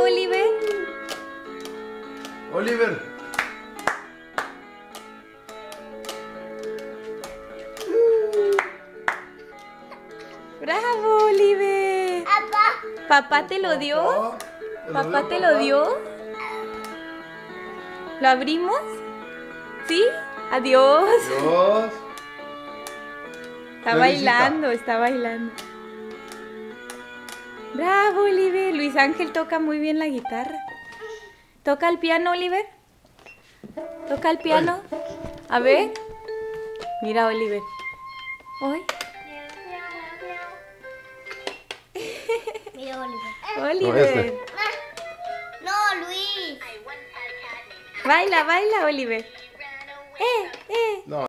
Hola, Oliver. Oliver. Bravo, Oliver. Papá. ¿Papá te lo dio? ¿Papá te lo dio? ¿Lo abrimos? ¿Sí? Adiós. Adiós. Está bailando, está bailando. Bravo, Oliver. Luis Ángel toca muy bien la guitarra. ¿Toca el piano, Oliver? ¿Toca el piano? A ver. Mira, Oliver. Hoy. Mira, Oliver. Oliver. No, Luis. Baila, baila, Oliver. No.